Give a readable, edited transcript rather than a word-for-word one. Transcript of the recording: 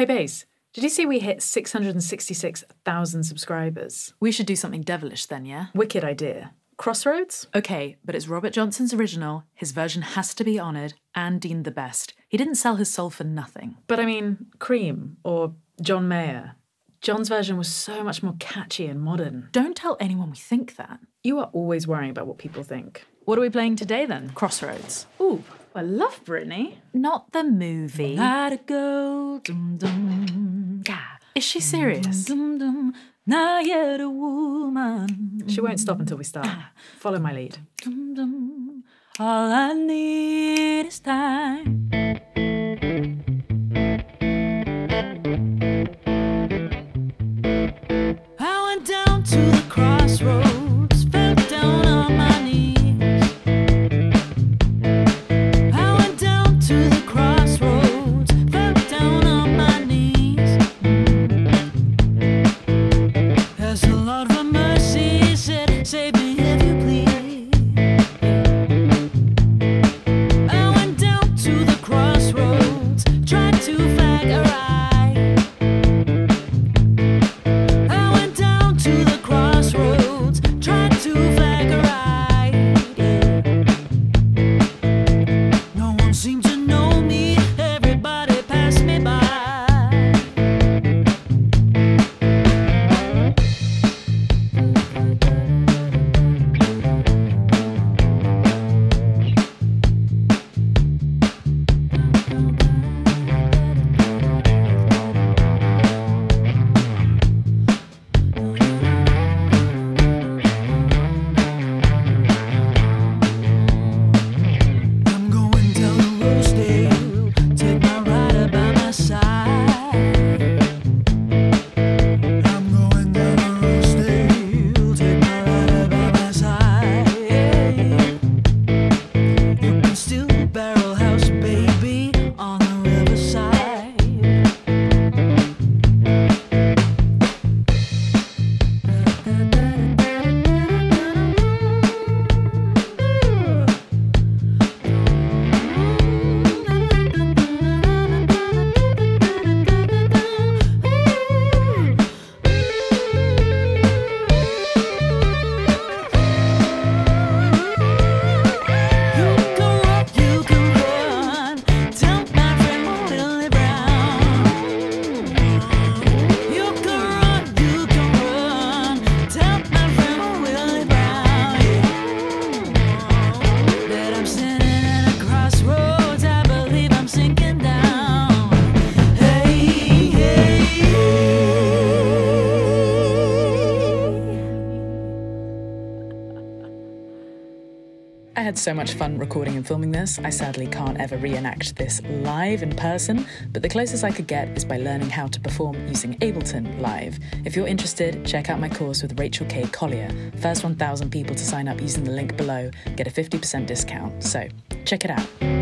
Hey, Baze, did you see we hit 666,000 subscribers? We should do something devilish then, yeah? Wicked idea. Crossroads? Okay, but it's Robert Johnson's original, his version has to be honoured, and deemed the best. He didn't sell his soul for nothing. But I mean, Cream or John Mayer. John's version was so much more catchy and modern. Don't tell anyone we think that. You are always worrying about what people think. What are we playing today then? Crossroads. Ooh, I love Britney. Not the movie. Gotta go, dum dum. Is she serious? Dum dum. Now you're a woman. She won't stop until we start. Follow my lead. Dum dum. All I need is time. I went down to the crossroads, fell down on my knees. I had so much fun recording and filming this. I sadly can't ever reenact this live in person, but the closest I could get is by learning how to perform using Ableton Live. If you're interested, check out my course with Rachel K. Collier. First 1,000 people to sign up using the link below get a 50% discount, so check it out.